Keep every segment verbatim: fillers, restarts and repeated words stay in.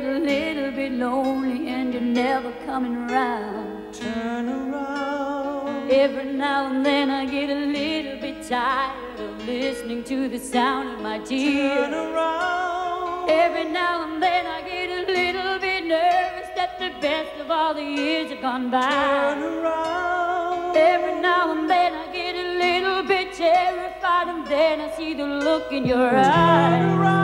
get a little bit lonely and you're never coming around. Turn around. Every now and then I get a little bit tired of listening to the sound of my tears. Turn around. Every now and then I get a little bit nervous that the best of all the years have gone by. Turn around. Every now and then I get a little bit terrified, and then I see the look in your eyes. Turn around.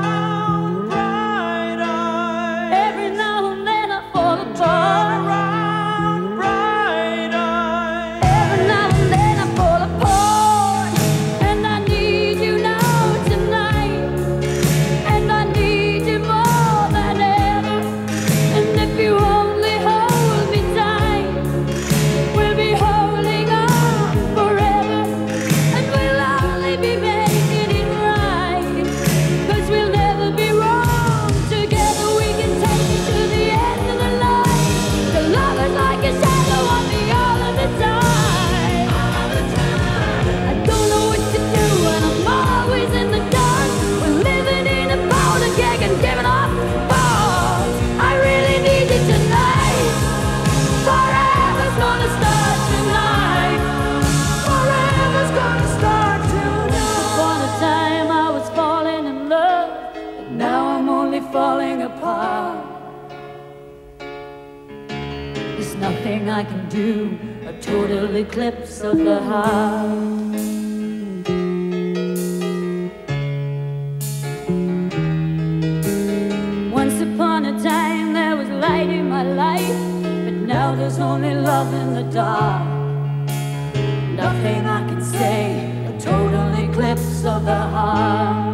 Falling apart. There's nothing I can do, a total eclipse of the heart. Once upon a time there was light in my life, but now there's only love in the dark. Nothing I can say, a total eclipse of the heart.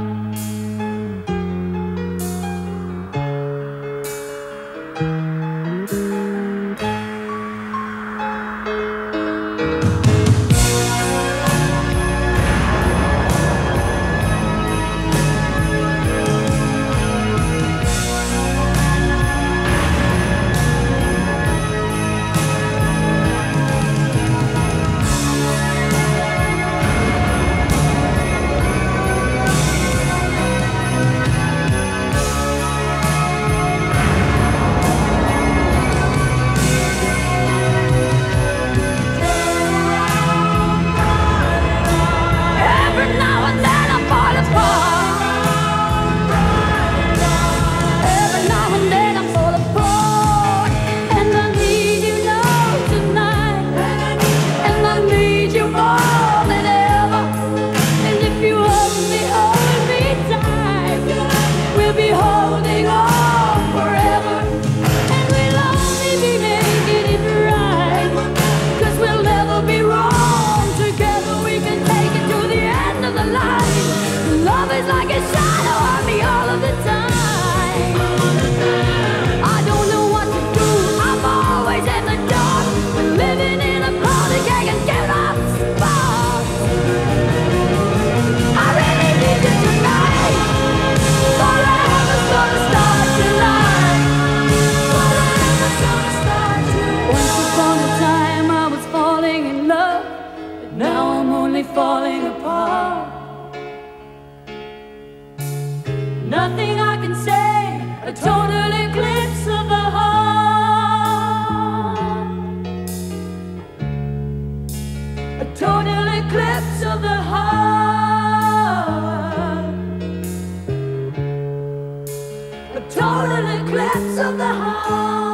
Falling apart. Nothing I can say, a total eclipse of the heart. A total eclipse of the heart. A total eclipse of the heart.